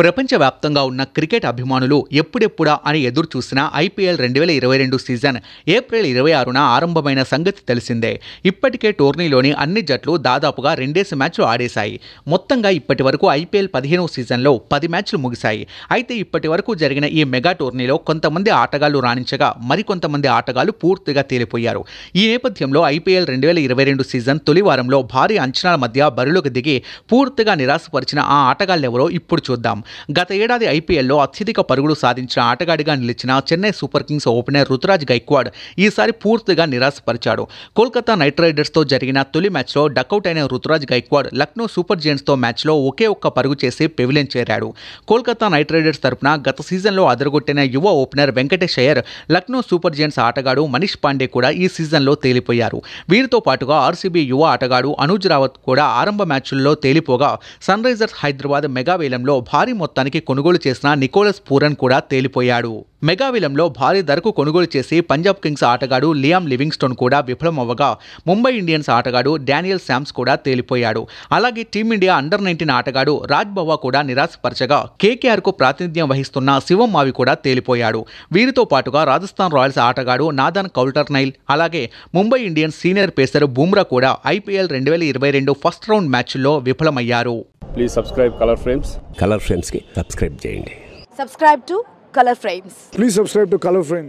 ప్రపంచవ్యాప్తంగా ఉన్న క్రికెట్ అభిమానులు ఎప్పుడెప్పుడా అని ఎదురు చూసిన ఐపీఎల్ 2022 సీజన్ ఏప్రిల్ 26న ఆరంభమైన సంగతి తెలిసిందే. ఇప్పటికే టోర్నీలోని అన్ని జట్లు దాదాపుగా రెండేసి మ్యాచ్లు ఆడేశాయి. మొత్తంగా ఇప్పటి వరకు ఐపీఎల్ 15వ సీజన్లో 10 మ్యాచ్లు ముగిశాయి. అయితే ఇప్పటి వరకు జరిగిన ఈ మెగా టోర్నీలో కొంతమంది ఆటగాళ్లు రాణించగా మరికొంతమంది ఆటగాళ్లు పూర్తిగా తేలిపోయారు. ఈ నేపథ్యంలో ఐపీఎల్ 2022 సీజన్ తొలివారంలో భారీ అంచనాల మధ్య బరిలోకి దిగి పూర్తిగా నిరాశపరిచిన ఆ ఆటగాళ్లెవరో ఇప్పుడు చూద్దాం. గత ఏడాది ఐపీఎల్లో అత్యధిక పరుగులు సాధించిన ఆటగాడిగా నిలిచిన Chennai Super Kings opener Ruturaj Gaikwad ఈసారి పూర్తిగా నిరాశపరిచాడు. కోల్కతా నైట్ రైడర్స్తో జరిగిన తొలి మ్యాచ్లో డకౌట్ అయిన రుతురాజ్ గైక్వాడ్ లక్నో సూపర్ జెయింట్స్తో మ్యాచ్లో ఒకే ఒక్క పరుగు చేసి పెవిలియన్ చేరాడు. కోల్కతా నైట్ రైడర్స్ తరఫున గత సీజన్లో అదరగొట్టిన యువ opener Venkatesh Iyer, Lucknow Super Giants ఆటగాడు మనీష్ పాండే కూడా ఈ సీజన్లో తేలిపోయారు. వీరితో పాటుగా ఆర్సీబీ యువ ఆటగాడు అనుజ్ రావత్ కూడా ఆరంభ మ్యాచ్ల్లో తేలిపోగా సన్ రైజర్స్ హైదరాబాద్ మెగా వేలంలో భారీ మొత్తానికి కొనుగోలు చేసిన నికోలస్ పూరన్ కూడా తేలిపోయాడు. మెగావిలంలో భారీ ధరకు కొనుగోలు చేసి పంజాబ్ కింగ్స్ ఆటగాడు లియామ్ లివింగ్స్టోన్ కూడా విఫలమవ్వగా ముంబై ఇండియన్స్ ఆటగాడు డానియల్ శామ్స్ కూడా తేలిపోయాడు. అలాగే టీమిండియా అండర్-19 ఆటగాడు రాజ్ బవ్వా కూడా నిరాశపరచగా కేకేఆర్కు ప్రాతినిధ్యం వహిస్తున్న శివం మావి కూడా తేలిపోయాడు. వీరితో పాటుగా రాజస్థాన్ రాయల్స్ ఆటగాడు నాథన్ కౌల్టర్నైల్, అలాగే Mumbai Indians senior pacer Bumrah కూడా ఐపీఎల్ 2022 ఫస్ట్ రౌండ్ మ్యాచ్లో విఫలమయ్యారు. Please subscribe Color Frames. Color Frames ki subscribe చేయండి. Subscribe to Color Frames. Please subscribe to Color Frames.